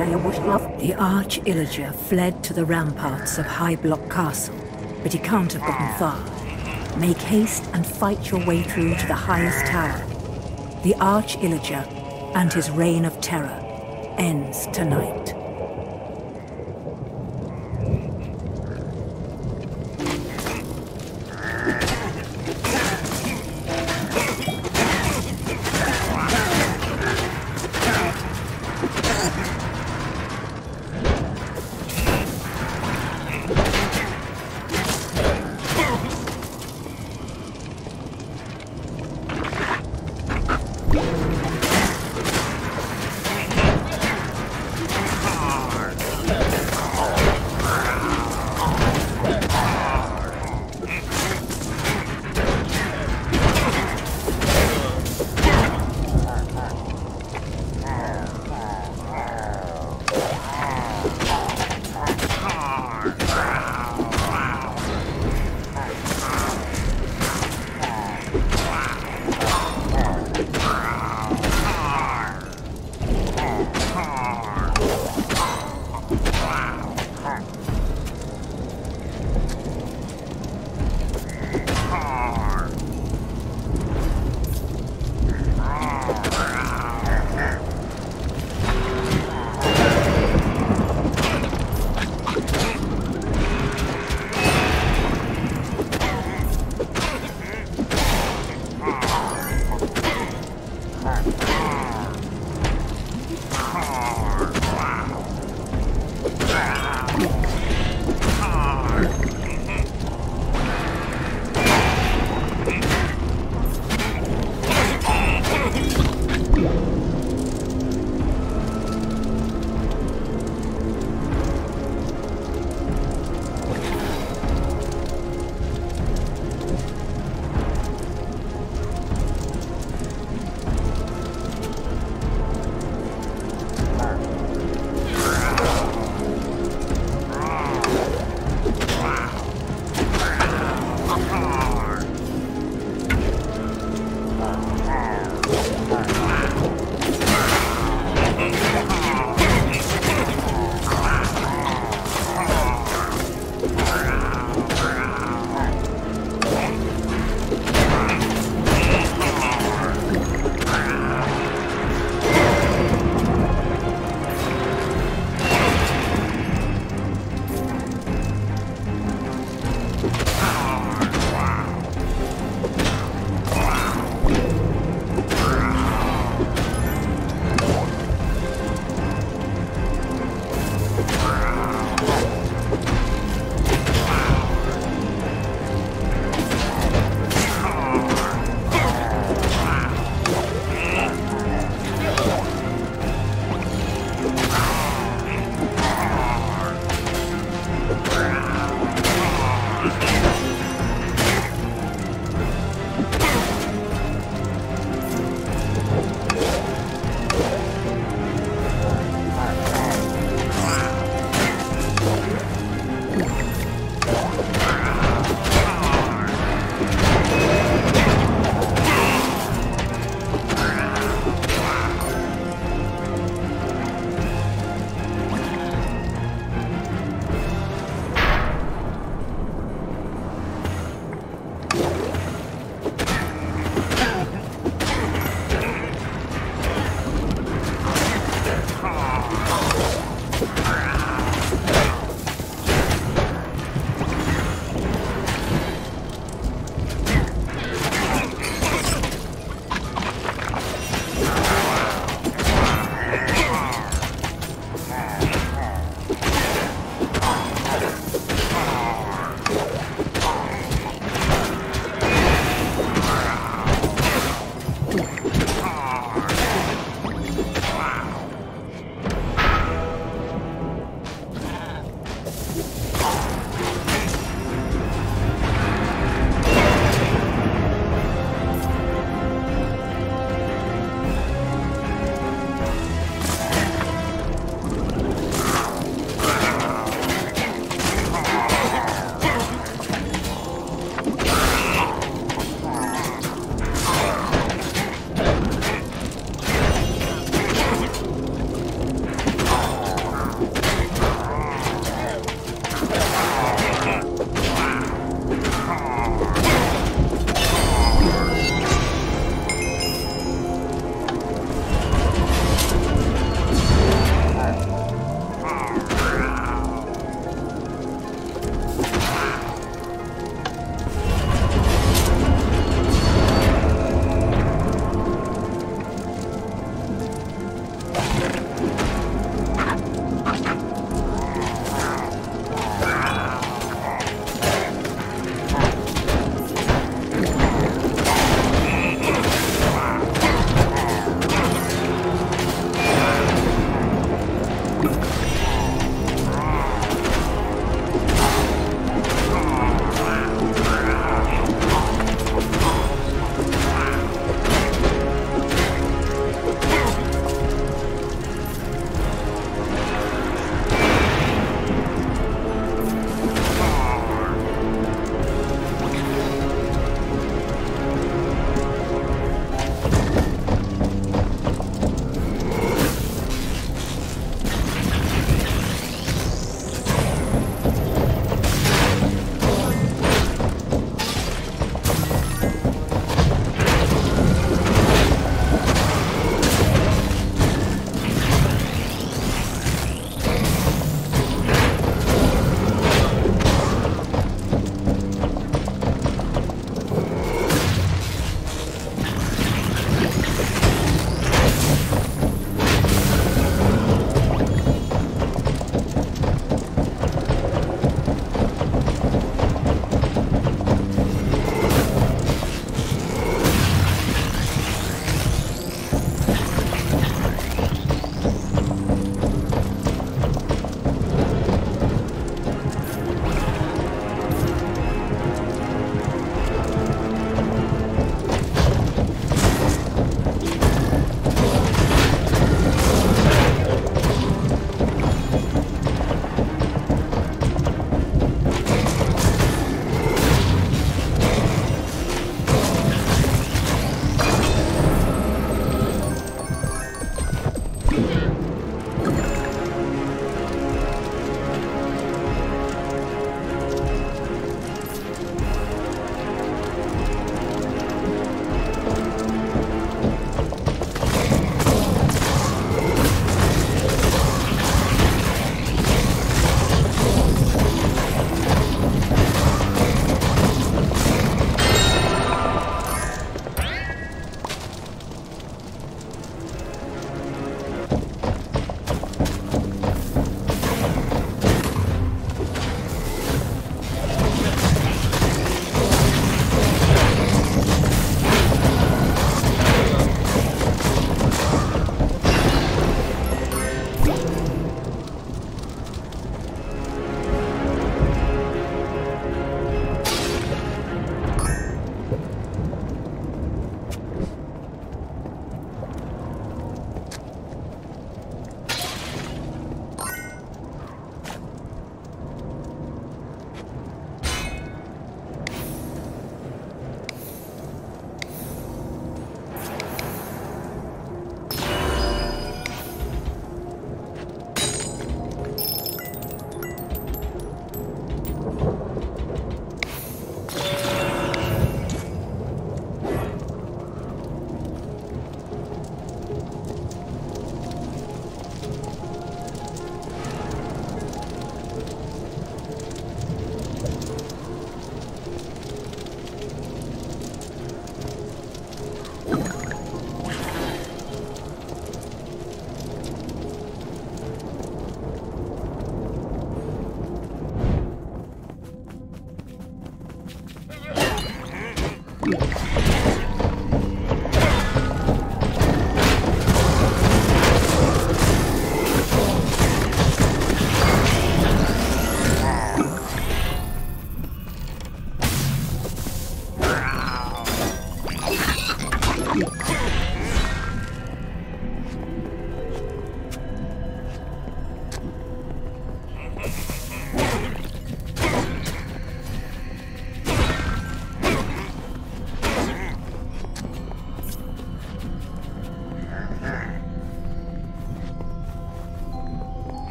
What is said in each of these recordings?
The Arch-Illager fled to the ramparts of Highblock Castle, but he can't have gotten far. Make haste and fight your way through to the highest tower. The Arch-Illager and his reign of terror ends tonight.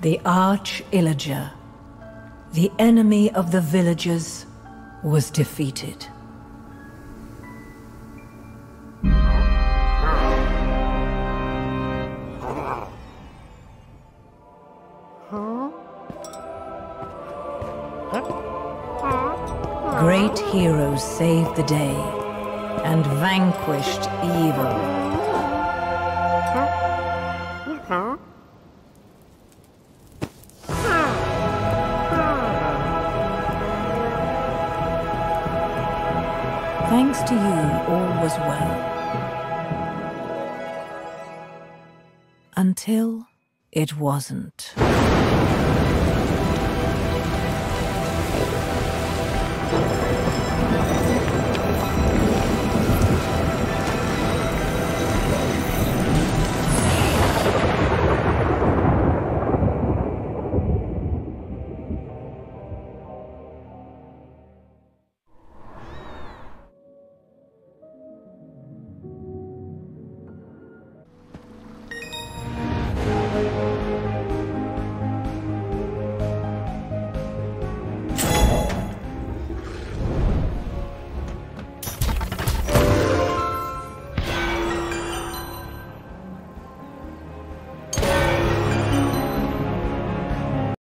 The Arch-Illager, the enemy of the villagers, was defeated. Great heroes saved the day and vanquished evil. Thanks to you, all was well. Until it wasn't.